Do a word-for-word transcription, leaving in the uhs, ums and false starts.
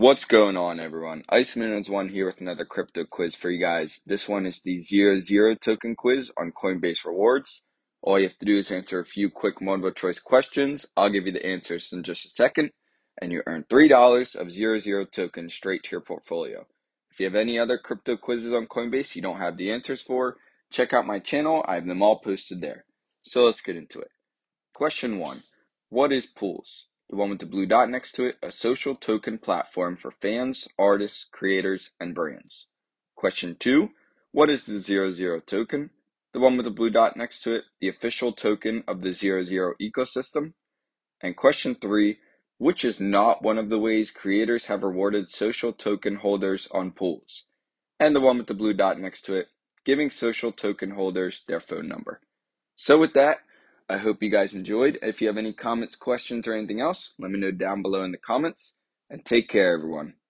What's going on, everyone? Iceman is one here with another crypto quiz for you guys. This one is the zero zero token quiz on Coinbase rewards. All you have to do is answer a few quick multiple choice questions. I'll give you the answers in just a second, and you earn three dollars of zero zero tokens straight to your portfolio. If you have any other crypto quizzes on Coinbase you don't have the answers for, check out my channel. I have them all posted there. So let's get into it. Question one, what is Pools? The one with the blue dot next to it, a social token platform for fans, artists, creators, and brands. Question two, what is the zero zero token? The one with the blue dot next to it, the official token of the zero zero ecosystem. And question three, which is not one of the ways creators have rewarded social token holders on Pools? And the one with the blue dot next to it, giving social token holders their phone number. So with that, I hope you guys enjoyed. If you have any comments, questions, or anything else, let me know down below in the comments. And take care, everyone.